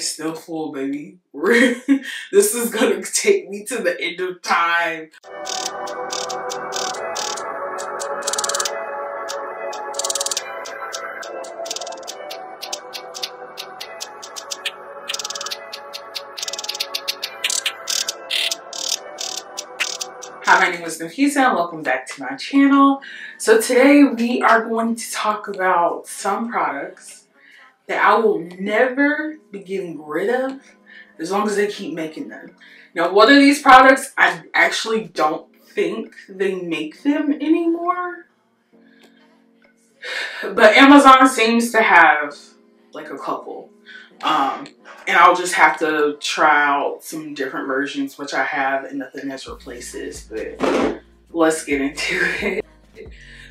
It's still full, baby. This is gonna take me to the end of time. Hi, my name is Nafisa and welcome back to my channel. So today we are going to talk about some products that I will never be getting rid of as long as they keep making them. Now, what are these products? I actually don't think they make them anymore, but Amazon seems to have like a couple. And I'll just have to try out some different versions, which I have, and nothing else replaces, but let's get into it.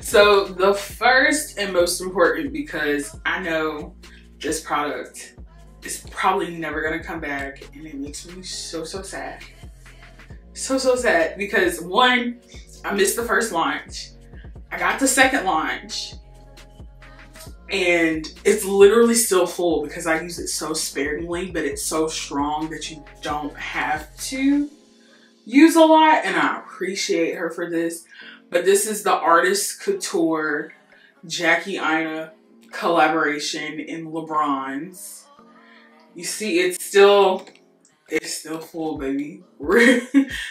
So the first and most important, because I know this product is probably never gonna come back, and it makes me so, so sad. So, so sad, because one, I missed the first launch. I got the second launch, and it's literally still full because I use it so sparingly, but it's so strong that you don't have to use a lot, and I appreciate her for this. But this is the Artist Couture Jackie Aina collaboration in LeBron's. You see, it's still full, baby.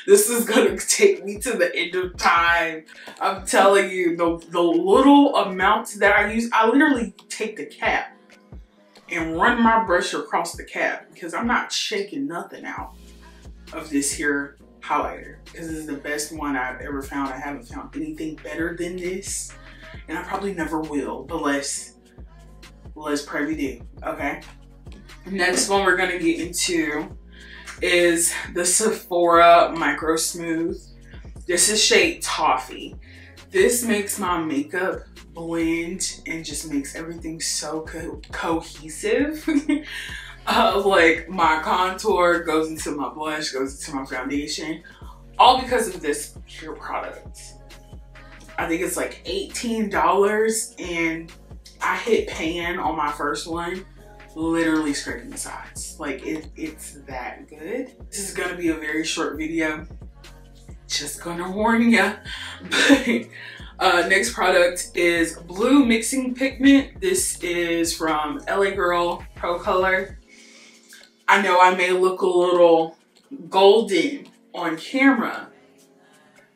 This is gonna take me to the end of time. I'm telling you, the little amount that I use, I literally take the cap and run my brush across the cap because I'm not shaking nothing out of this here highlighter, because this is the best one I've ever found. I haven't found anything better than this, and I probably never will, but let's pray we do, okay? Next one we're gonna get into is the Sephora Micro Smooth. This is shade Toffee. This makes my makeup blend and just makes everything so cohesive. Like my contour goes into my blush, goes into my foundation, all because of this pure product. I think it's like $18, and I hit pan on my first one, literally scraping the sides. Like it's that good. This is gonna be a very short video, just gonna warn ya. But next product is Blue Mixing Pigment. This is from LA Girl Pro Color. I know I may look a little golden on camera,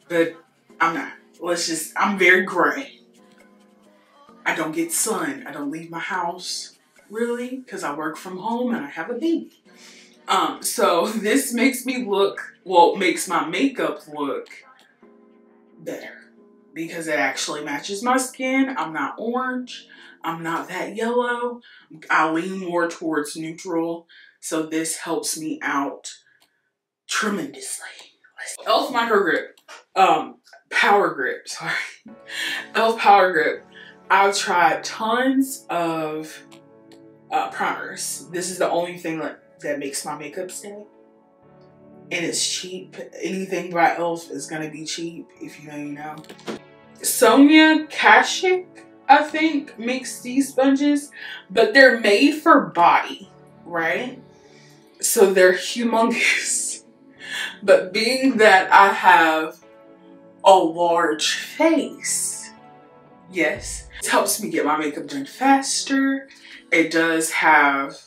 but I'm not. I'm very gray. I don't get sun, I don't leave my house, really, because I work from home and I have a baby. So this makes me look, well, makes my makeup look better because it actually matches my skin. I'm not orange, I'm not that yellow. I lean more towards neutral. So this helps me out tremendously. Elf Micro Grip, Power Grip, sorry. Elf Power Grip. I've tried tons of primers. This is the only thing that makes my makeup stay, and it's cheap. Anything by Elf is gonna be cheap, if you know, you know. Sonia Kashuk, I think, makes these sponges, but they're made for body, right? So they're humongous. But being that I have a large face, yes, it helps me get my makeup done faster. It does have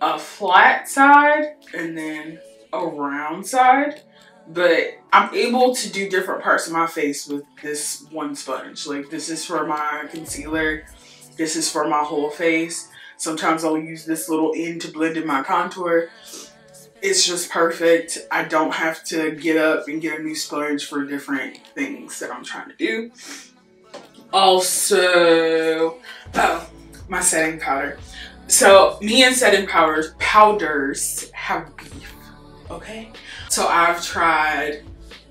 a flat side and then a round side, but I'm able to do different parts of my face with this one sponge. Like, this is for my concealer, this is for my whole face. Sometimes I'll use this little end to blend in my contour. It's just perfect. I don't have to get up and get a new sponge for different things that I'm trying to do. Also, my setting powder. So me and setting powders have beef, okay? So I've tried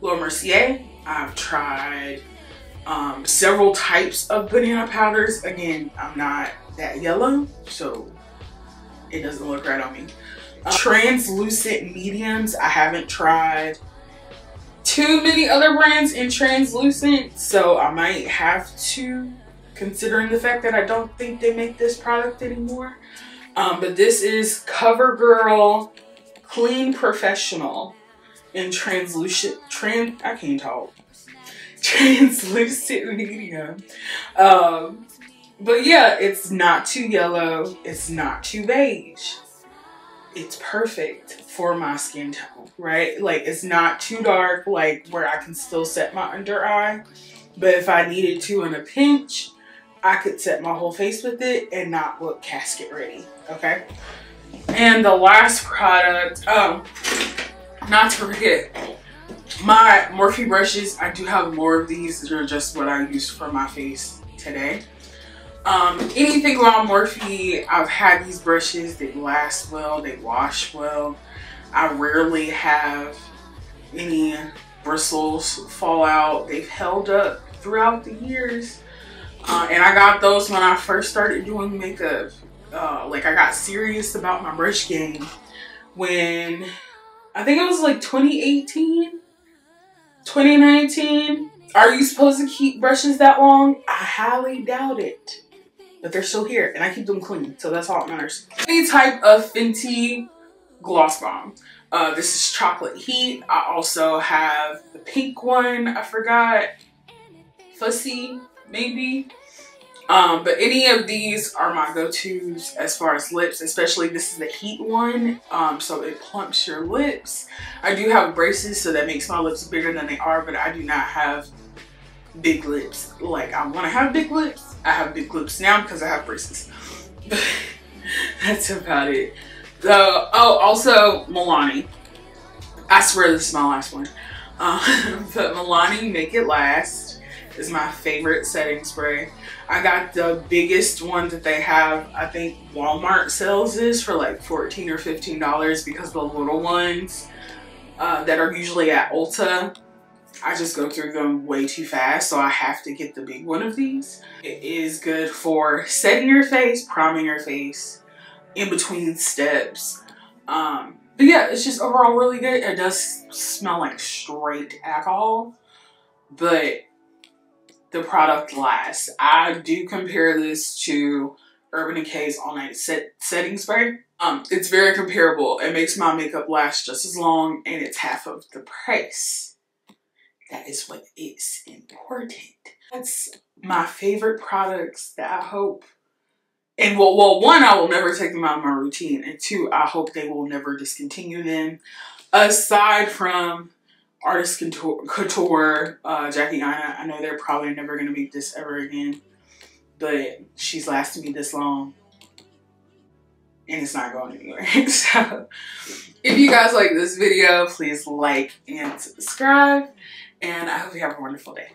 Laura Mercier, I've tried several types of banana powders. Again, I'm not that yellow, so it doesn't look right on me. Translucent mediums, I haven't tried too many other brands in translucent, so I might have to, considering the fact that I don't think they make this product anymore. But this is CoverGirl Clean Professional in translucent translucent medium. But yeah, it's not too yellow, it's not too beige. It's perfect for my skin tone, right? Like, it's not too dark, like where I can still set my under eye. But if I needed to in a pinch, I could set my whole face with it and not look casket ready, okay? And the last product, not to forget, my Morphe brushes. I do have more of these. They're just what I used for my face today. Anything around Morphe, I've had these brushes. They last well, they wash well. I rarely have any bristles fall out. They've held up throughout the years. And I got those when I first started doing makeup. Like, I got serious about my brush game when I think it was like 2018, 2019. Are you supposed to keep brushes that long? I highly doubt it. But they're still here, and I keep them clean, so that's all that matters. Any type of Fenty Gloss Bomb. This is Chocolate Heat. I also have the pink one, I forgot. Fussy, maybe. But any of these are my go-tos as far as lips, especially this is the heat one, so it plumps your lips. I do have braces, so that makes my lips bigger than they are, but I do not have big lips. Like, I want to have big lips. I have big lips now because I have braces. That's about it. So, oh, also Milani. I swear this is my last one. But Milani Make It Last is my favorite setting spray. I got the biggest one that they have. I think Walmart sells this for like $14 or $15 because the little ones that are usually at Ulta, I just go through them way too fast, so I have to get the big one of these. It is good for setting your face, priming your face, in between steps. But yeah, it's just overall really good. It does smell like straight alcohol, but the product lasts. I do compare this to Urban Decay's All Night Setting Spray. It's very comparable. It makes my makeup last just as long, and it's half of the price. That is what is important. That's my favorite products that I hope, and well, one, I will never take them out of my routine, and two, I hope they will never discontinue them. Aside from Artist Couture, Jackie Aina. I know they're probably never going to make this ever again, but she's lasted me this long, and it's not going anywhere. So, if you guys like this video, please like and subscribe, and I hope you have a wonderful day.